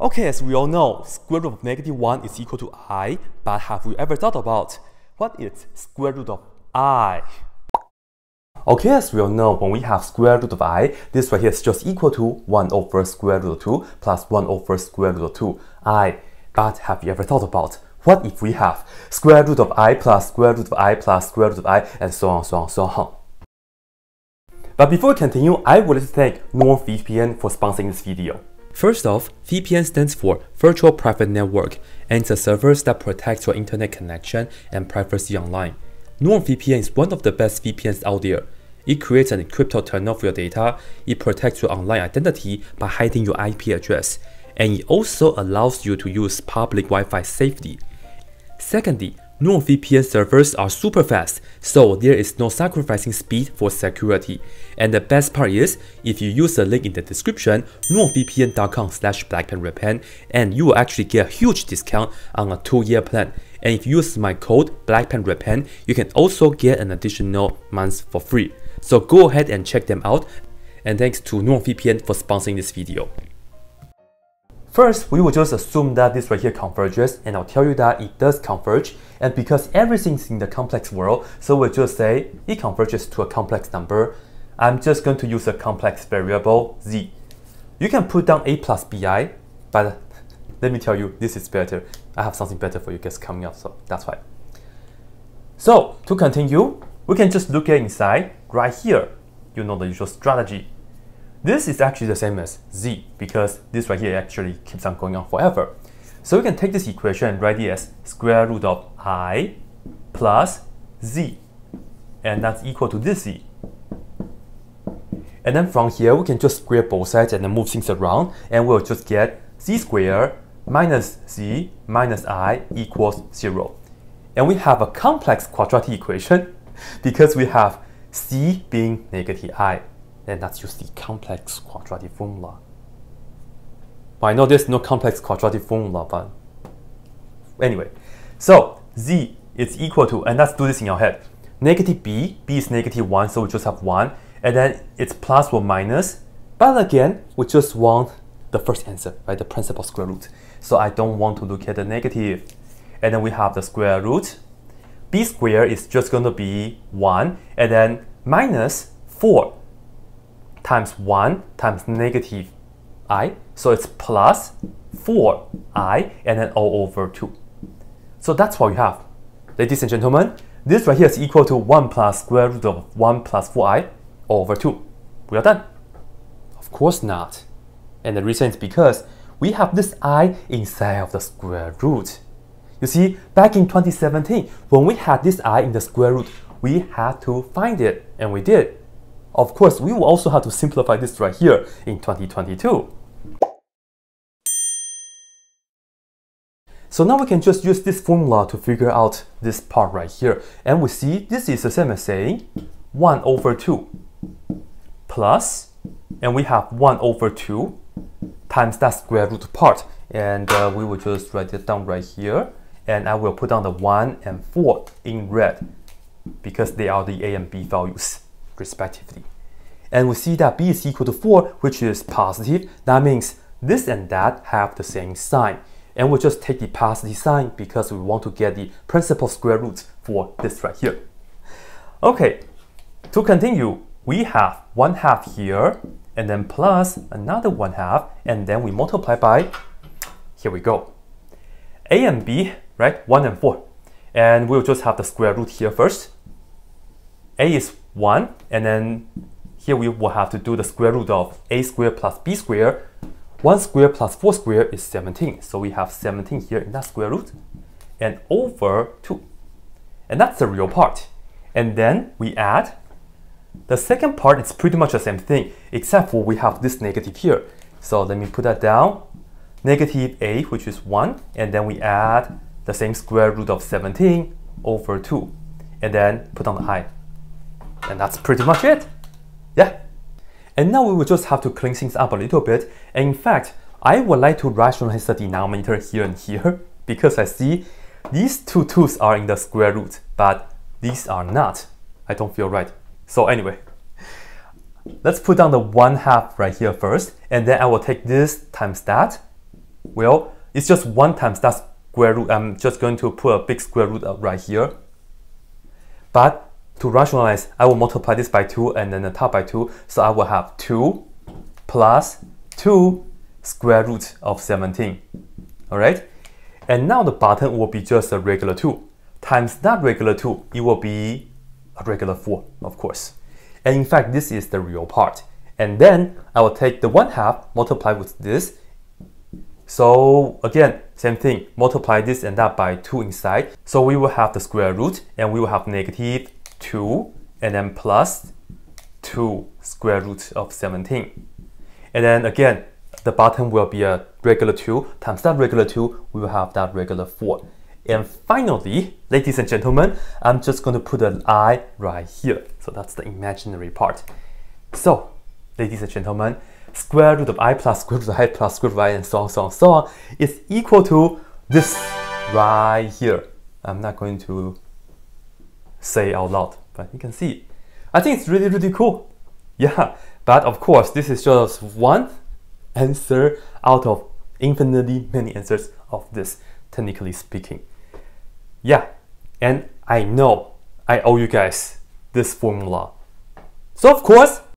Okay, as we all know, square root of -1 is equal to I, but have you ever thought about what is square root of I? Okay, as we all know, when we have square root of I, this right here is just equal to 1 over square root of 2 plus 1 over square root of 2i. But have you ever thought about what if we have square root of I plus square root of I plus square root of I, and so on, so on, so on. But before we continue, I would like to thank NordVPN for sponsoring this video. First off, VPN stands for Virtual Private Network, and it's a service that protects your internet connection and privacy online. NordVPN is one of the best VPNs out there. It creates an encrypted tunnel for your data, it protects your online identity by hiding your IP address, and it also allows you to use public Wi-Fi safely. Secondly, NordVPN servers are super fast, so there is no sacrificing speed for security. And the best part is, if you use the link in the description, nordvpn.com/blackpenredpen, and you will actually get a huge discount on a 2-year plan. And if you use my code blackpenredpen, you can also get an additional month for free. So go ahead and check them out. And thanks to NordVPN for sponsoring this video. First, we will just assume that this right here converges, and I'll tell you that it does converge, and because everything's in the complex world, so we'll just say it converges to a complex number. I'm just going to use a complex variable, z. You can put down a plus bi, but let me tell you, this is better. I have something better for you guys coming up, so that's why. So, to continue, we can just look at inside, right here. You know the usual strategy. This is actually the same as z, because this right here actually keeps on going on forever. So we can take this equation and write it as square root of I plus z, and that's equal to this z. And then from here, we can just square both sides and then move things around, and we'll just get z squared minus z minus I equals 0. And we have a complex quadratic equation because we have c being negative I. And that's use the complex quadratic formula. Well, I know there's no complex quadratic formula, but anyway. So z is equal to, and let's do this in our head, negative b is negative 1, so we just have 1, and then it's plus or minus, but again, we just want the first answer, right, the principal square root. So I don't want to look at the negative. And then we have the square root. B squared is just going to be 1, and then minus 4. Times 1 times negative I, so it's plus 4i and then all over 2. So that's what we have. Ladies and gentlemen, this right here is equal to 1 plus square root of 1 plus 4i over 2. We are done. Of course not. And the reason is because we have this I inside of the square root. You see, back in 2017, when we had this I in the square root, we had to find it, and we did. Of course, we will also have to simplify this right here in 2022. So now we can just use this formula to figure out this part right here. And we see this is the same as saying 1 over 2 plus, and we have 1 over 2 times that square root part. And we will just write it down right here. And I will put down the 1 and 4 in red because they are the a and b values, respectively. And we see that b is equal to 4, which is positive. That means this and that have the same sign. And we'll just take the positive sign because we want to get the principal square root for this right here. Okay, to continue, we have 1/2 here, and then plus another 1/2, and then we multiply by, here we go, a and b, right, 1 and 4. And we'll just have the square root here first. A is 1, and then here we will have to do the square root of a squared plus b squared. 1 squared plus 4 squared is 17, so we have 17 here in that square root, and over 2. And that's the real part. And then we add. The second part is pretty much the same thing, except for we have this negative here. So let me put that down. Negative a, which is 1, and then we add the same square root of 17 over 2, and then put on the I. And that's pretty much it. Yeah. And now we will just have to clean things up a little bit. And in fact, I would like to rationalize the denominator here and here, because I see these two 2's are in the square root, but these are not. I don't feel right. So anyway, let's put down the 1/2 right here first, and then I will take this times that, Well, it's just 1 times that square root. I'm just going to put a big square root up right here. But to rationalize, I will multiply this by 2 and then the top by 2. So I will have 2 plus 2 square root of 17. All right. And now the bottom will be just a regular 2 times that regular 2. It will be a regular 4, of course. And in fact, this is the real part. And then I will take the 1/2, multiply with this. So again, same thing, multiply this and that by 2 inside. So we will have the square root and we will have negative 2 and then plus 2 square root of 17. And then again, the bottom will be a regular 2 times that regular 2, we will have that regular 4. And finally, ladies and gentlemen, I'm just going to put an I right here. So that's the imaginary part. So, ladies and gentlemen, square root of I plus square root of I plus square root of I and so on, so on, so on is equal to this right here. I'm not going to say out loud, but you can see it. I think it's really, really cool. Yeah, but of course, this is just one answer out of infinitely many answers of this, technically speaking. Yeah, and I know I owe you guys this formula. So of course,